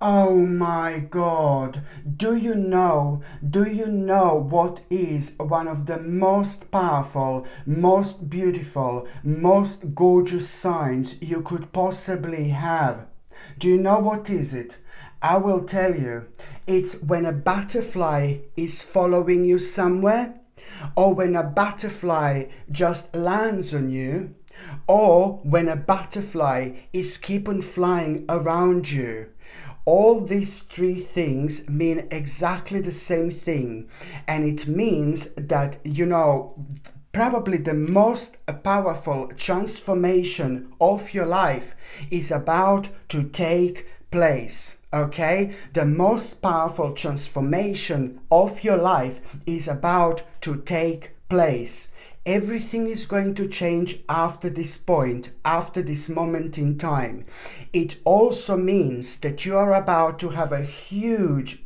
Oh my God, do you know what is one of the most powerful, most beautiful, most gorgeous signs you could possibly have? Do you know what is it? I will tell you. It's when a butterfly is following you somewhere, or when a butterfly just lands on you, or when a butterfly is keep on flying around you. All these three things mean exactly the same thing, and it means that, you know, probably the most powerful transformation of your life is about to take place. Okay, the most powerful transformation of your life is about to take place. Everything is going to change after this point, after this moment in time. It also means that you are about to have a huge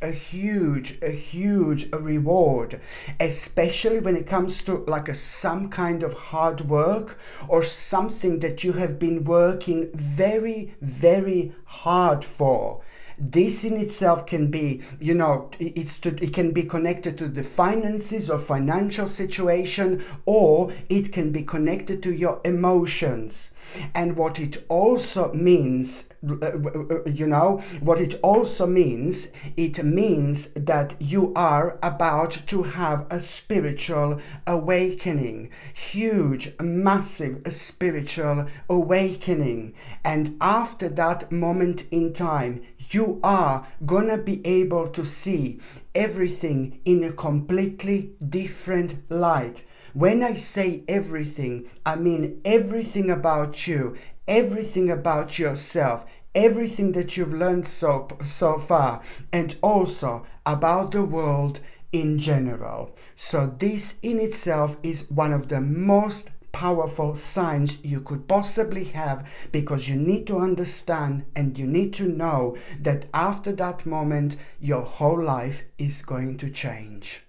reward, especially when it comes to like some kind of hard work or something that you have been working very, very hard for. This in itself can be, you know, it can be connected to the finances or financial situation, or it can be connected to your emotions. And what it also means, you know, what it also means, it means that you are about to have a spiritual awakening, huge, massive spiritual awakening. And after that moment in time, you are gonna be able to see everything in a completely different light. When I say everything, I mean everything about you, everything about yourself, everything that you've learned so far, and also about the world in general. So this in itself is one of the most powerful signs you could possibly have, because you need to understand and you need to know that after that moment, your whole life is going to change.